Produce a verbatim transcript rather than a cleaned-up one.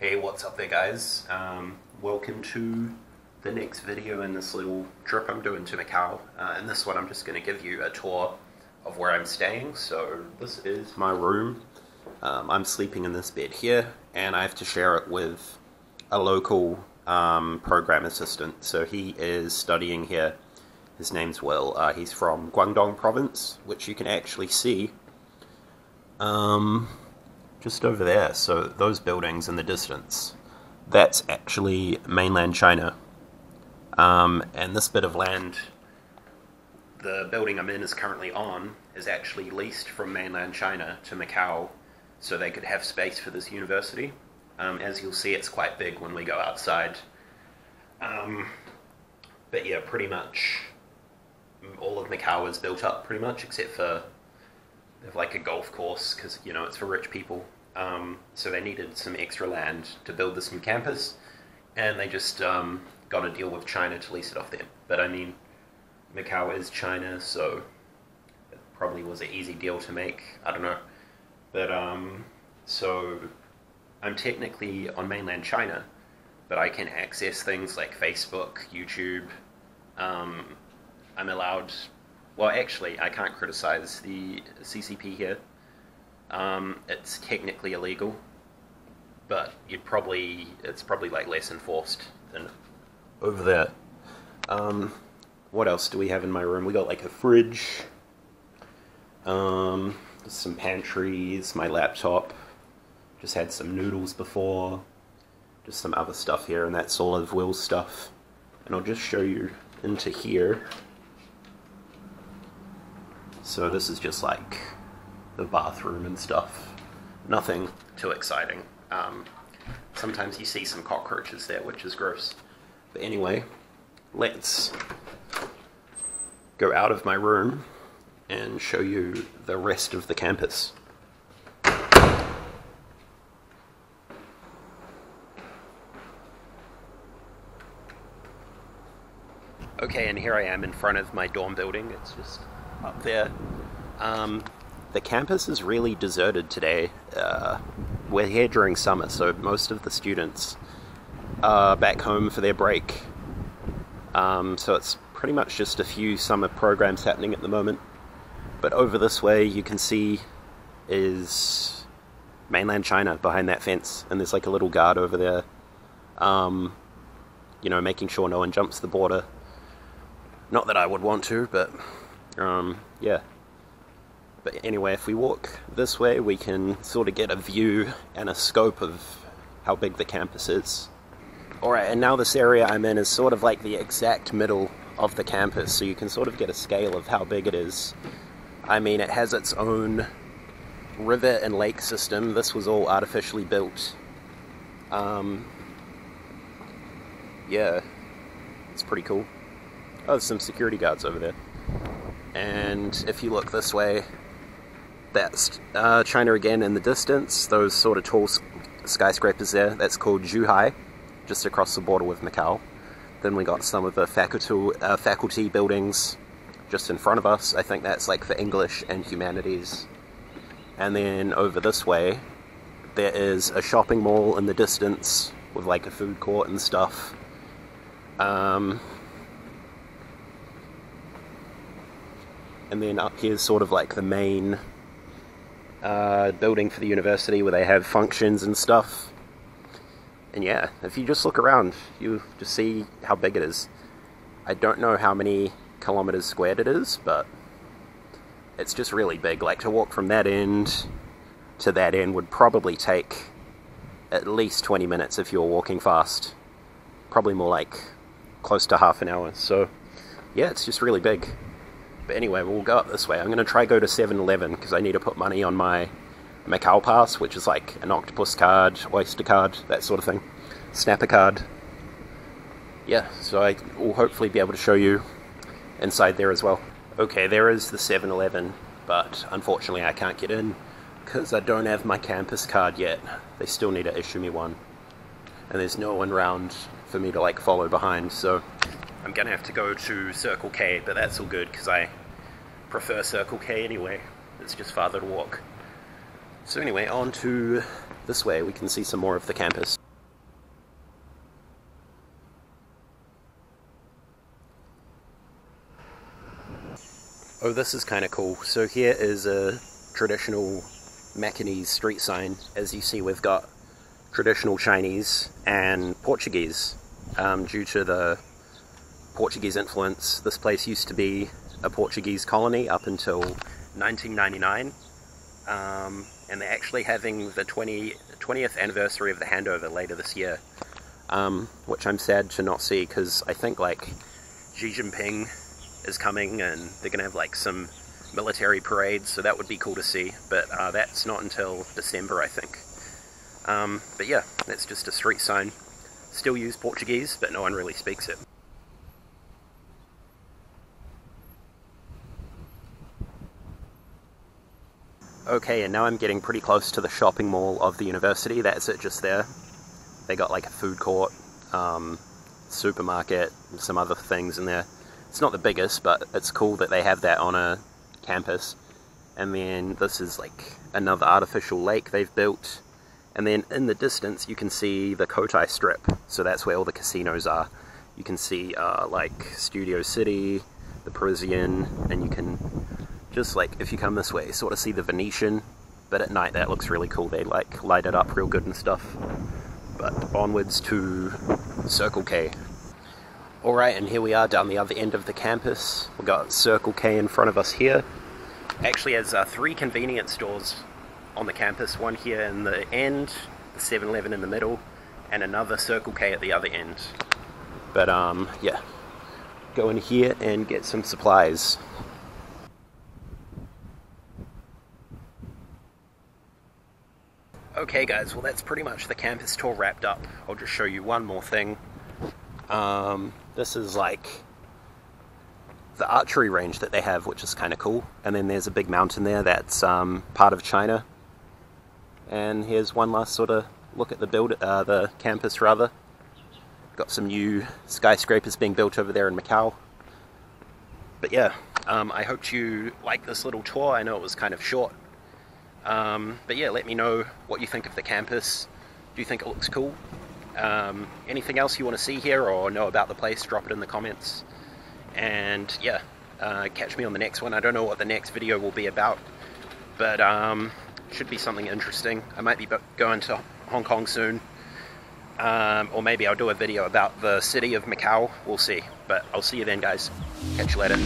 Hey, what's up there, guys? Um, welcome to the next video in this little trip I'm doing to Macau. Uh, in this one, I'm just going to give you a tour of where I'm staying. So this is my room. Um, I'm sleeping in this bed here, and I have to share it with a local um, program assistant. So he is studying here. His name's Will. Uh, he's from Guangdong Province, which you can actually see Um, just over there. So those buildings in the distance, that's actually mainland China. Um, and this bit of land, the building I'm in is currently on, is actually leased from mainland China to Macau so they could have space for this university. Um, as you'll see, it's quite big when we go outside. Um, but yeah, pretty much all of Macau is built up pretty much, except for they have like a golf course, because, you know, it's for rich people. Um, so they needed some extra land to build this new campus, and they just um, got a deal with China to lease it off them. But I mean, Macau is China, so it probably was an easy deal to make. I don't know. But um, so I'm technically on mainland China, but I can access things like Facebook, YouTube. Um, I'm allowed... Well, actually, I can't criticize the C C P here. Um, it's technically illegal, but you'd probably it's probably like less enforced than over there. Um, what else do we have in my room? We got like a fridge, um, some pantries, my laptop. Just had some noodles before. Just some other stuff here, and that's all of Will's stuff. And I'll just show you into here. So this is just like the bathroom and stuff. Nothing too exciting. Um, sometimes you see some cockroaches there, which is gross. But anyway, let's go out of my room and show you the rest of the campus. Okay, and here I am in front of my dorm building. It's just up there. Um, the campus is really deserted today. Uh, we're here during summer, so most of the students are back home for their break. Um, so it's pretty much just a few summer programs happening at the moment. But over this way you can see is mainland China behind that fence, and there's like a little guard over there, um, you know, making sure no one jumps the border. Not that I would want to, but Um, yeah. But anyway, if we walk this way, we can sort of get a view and a scope of how big the campus is. Alright, and now this area I'm in is sort of like the exact middle of the campus, so you can sort of get a scale of how big it is. I mean, it has its own river and lake system. This was all artificially built. Um, yeah, it's pretty cool. Oh, there's some security guards over there. And if you look this way, that's uh, China again in the distance. Those sort of tall skyscrapers there, that's called Zhuhai, just across the border with Macau. Then we got some of the faculty, uh, faculty buildings just in front of us. I think that's like for English and humanities. And then over this way, there is a shopping mall in the distance with like a food court and stuff. Um... And then up here is sort of like the main uh, building for the university where they have functions and stuff. And yeah, if you just look around, you just see how big it is. I don't know how many kilometers squared it is, but it's just really big. Like, to walk from that end to that end would probably take at least twenty minutes if you're walking fast. Probably more like close to half an hour. So yeah, it's just really big. But anyway, we'll go up this way. I'm going to try go to seven eleven because I need to put money on my Macau Pass, which is like an octopus card, oyster card, that sort of thing. Snapper card. Yeah, so I will hopefully be able to show you inside there as well. Okay, there is the seven eleven, but unfortunately I can't get in because I don't have my campus card yet. They still need to issue me one. And there's no one round for me to like follow behind, so I'm gonna have to go to Circle K, but that's all good because I prefer Circle K anyway. It's just farther to walk. So anyway, on to this way, we can see some more of the campus. Oh, this is kind of cool. So here is a traditional Macanese street sign. As you see, we've got traditional Chinese and Portuguese. Um, due to the Portuguese influence, this place used to be a Portuguese colony up until nineteen ninety-nine. Um, and they're actually having the twentieth anniversary of the handover later this year. Um, which I'm sad to not see, because I think like Xi Jinping is coming and they're gonna have like some military parades, so that would be cool to see, but uh, that's not until December, I think. Um, but yeah, that's just a street sign. Still use Portuguese, but no one really speaks it. Okay, and now I'm getting pretty close to the shopping mall of the university. That's it just there. They got like a food court, um, supermarket, and some other things in there. It's not the biggest, but it's cool that they have that on a campus. And then this is like another artificial lake they've built. And then in the distance you can see the Kotai Strip, so that's where all the casinos are. You can see uh, like Studio City, the Parisian, and you can just like, if you come this way, sort of see the Venetian, but at night that looks really cool. They like light it up real good and stuff. But onwards to Circle K. Alright, and here we are down the other end of the campus. We've got Circle K in front of us here. Actually has uh, three convenience stores on the campus, one here in the end, the seven eleven in the middle, and another Circle K at the other end. But um, yeah, go in here and get some supplies. Okay guys, well that's pretty much the campus tour wrapped up. I'll just show you one more thing. Um, this is like the archery range that they have, which is kind of cool. And then there's a big mountain there that's um, part of China. And here's one last sort of look at the build, uh, the campus rather. Got some new skyscrapers being built over there in Macau. But yeah, um, I hope you liked this little tour. I know it was kind of short. Um, but yeah, let me know what you think of the campus. Do you think it looks cool? Um, anything else you want to see here or know about the place, drop it in the comments. And yeah, uh, catch me on the next one. I don't know what the next video will be about, but um, should be something interesting. I might be going to Hong Kong soon, um, or maybe I'll do a video about the city of Macau. We'll see, but I'll see you then guys. Catch you later.